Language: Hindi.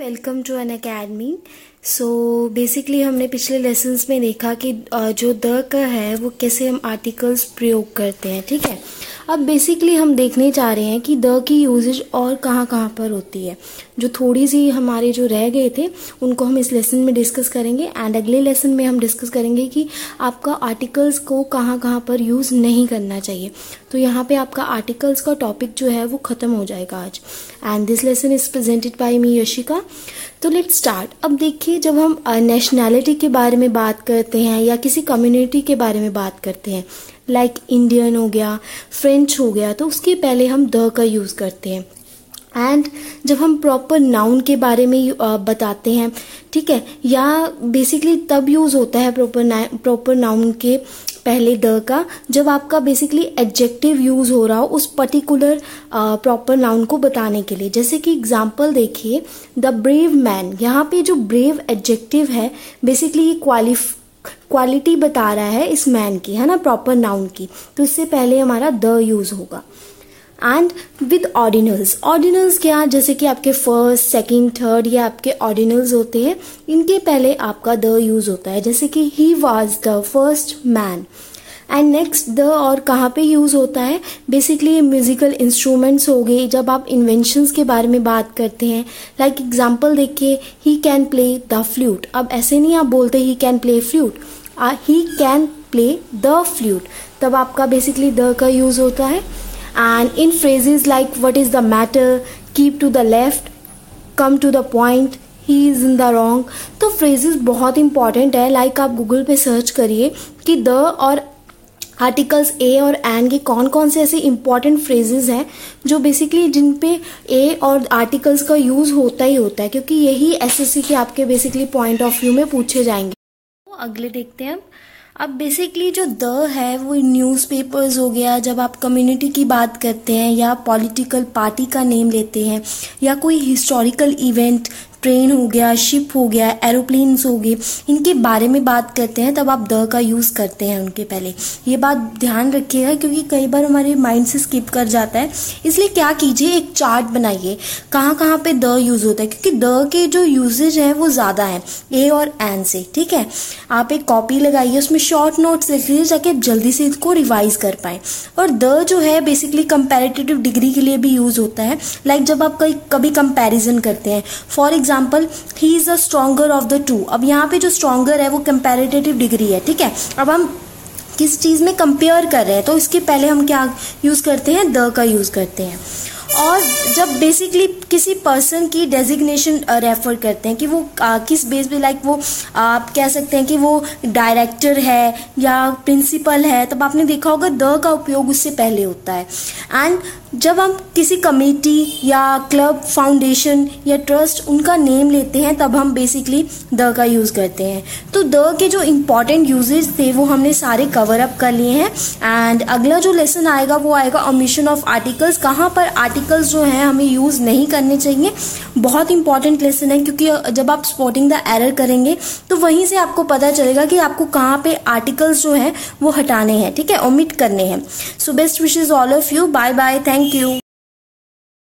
Welcome to on academy. So basically हमने पिछले लेसन्स में देखा कि जो द का है वो कैसे हम आर्टिकल्स प्रयोग करते हैं, ठीक है। अब बेसिकली हम देखने जा रहे हैं कि द की यूजेज और कहाँ कहाँ पर होती है। जो थोड़ी सी हमारे जो रह गए थे उनको हम इस लेसन में डिस्कस करेंगे एंड अगले लेसन में हम डिस्कस करेंगे कि आपका आर्टिकल्स को कहाँ कहाँ पर यूज़ नहीं करना चाहिए। तो यहाँ पे आपका आर्टिकल्स का टॉपिक जो है वो ख़त्म हो जाएगा आज। And this lesson is presented by me Yashika. तो लेट्स स्टार्ट। अब देखिए, जब हम नेशनैलिटी के बारे में बात करते हैं या किसी कम्युनिटी के बारे में बात करते हैं, लाइक इंडियन हो गया, फ्रेंच हो गया, तो उसके पहले हम द का यूज़ करते हैं। एंड जब हम प्रॉपर नाउन के बारे में बताते हैं, ठीक है, या बेसिकली तब यूज़ होता है प्रॉपर नाउन के पहले द का जब आपका बेसिकली एडजेक्टिव यूज़ हो रहा हो उस पर्टिकुलर प्रॉपर नाउन को बताने के लिए। जैसे कि एग्जांपल देखिए, द ब्रेव मैन। यहाँ पे जो ब्रेव एडजेक्टिव है बेसिकली क्वालिटी बता रहा है इस मैन की, है ना, प्रॉपर नाउन की। तो इससे पहले हमारा द यूज़ होगा। And with ordinals. ऑर्डिनल्स क्या, जैसे कि आपके फर्स्ट, सेकंड, थर्ड या आपके ऑर्डिनल्स होते हैं, इनके पहले आपका द यूज़ होता है। जैसे कि he was the first man. And next the और कहाँ पे यूज़ होता है, बेसिकली म्यूज़िकल इंस्ट्रूमेंट्स हो गए, जब आप इन्वेंशंस के बारे में बात करते हैं। लाइक एग्जांपल देखिए, he can play the flute. अब ऐसे नहीं आप बोलते he can play flute, he can play the flute, तब आपका बेसिकली द का यूज़ होता है। And in phrases like what is the matter, keep to the left, come to the point, he is in the wrong. तो phrases बहुत important है। like आप Google पे सर्च करिए कि the और आर्टिकल्स ए और एन के कौन कौन से ऐसे इम्पॉर्टेंट फ्रेजेस हैं जो बेसिकली जिन पे ए और आर्टिकल्स का यूज़ होता ही होता है, क्योंकि यही SSC के आपके बेसिकली पॉइंट ऑफ व्यू में पूछे जाएंगे। तो अगले देखते हैं। अब बेसिकली जो द है वो न्यूज़पेपर्स हो गया, जब आप कम्युनिटी की बात करते हैं या पॉलिटिकल पार्टी का नेम लेते हैं या कोई हिस्टोरिकल इवेंट, ट्रेन हो गया, शिप हो गया, एरोप्लेन्स हो गए, इनके बारे में बात करते हैं तब आप द का यूज़ करते हैं उनके पहले। ये बात ध्यान रखिएगा क्योंकि कई बार हमारे माइंड से स्किप कर जाता है। इसलिए क्या कीजिए, एक चार्ट बनाइए कहाँ कहाँ पे द यूज़ होता है, क्योंकि द के जो यूजेज है वो ज़्यादा है ए और एन से, ठीक है। आप एक कॉपी लगाइए, उसमें शॉर्ट नोट्स लिख लीजिए ताकि आप जल्दी से इसको रिवाइज कर पाएँ। और द जो है बेसिकली कंपेरेटिव डिग्री के लिए भी यूज़ होता है। लाइक जब आप कभी कंपेरिजन करते हैं, for example he is the stronger of the two. अब यहाँ पे जो स्ट्रॉन्गर है वो कंपैरेटिव डिग्री है, ठीक है। अब हम किस चीज में कंपेयर कर रहे हैं तो इसके पहले हम क्या यूज करते हैं, द का यूज करते हैं। और जब बेसिकली किसी पर्सन की डेजिग्नेशन रेफर करते हैं कि वो किस बेस पे, लाइक वो आप कह सकते हैं कि वो डायरेक्टर है या प्रिंसिपल है, तब आपने देखा होगा द का उपयोग उससे पहले होता है। एंड जब हम किसी कमेटी या क्लब, फाउंडेशन या ट्रस्ट उनका नेम लेते हैं तब हम बेसिकली द का यूज़ करते हैं। तो द के जो इम्पॉर्टेंट यूजेज थे वो हमने सारे कवर अप कर लिए हैं। एंड अगला जो लेसन आएगा वो आएगा ओमिशन ऑफ आर्टिकल्स, कहाँ पर आर्टिकल्स जो हैं हमें यूज़ नहीं करने चाहिए। बहुत इंपॉर्टेंट लेसन है क्योंकि जब आप स्पॉटिंग द एरर करेंगे तो वहीं से आपको पता चलेगा कि आपको कहाँ पे आर्टिकल्स जो हैं वो हटाने हैं, ठीक है, ओमिट करने हैं। So best wishes all of you, bye bye, thank you.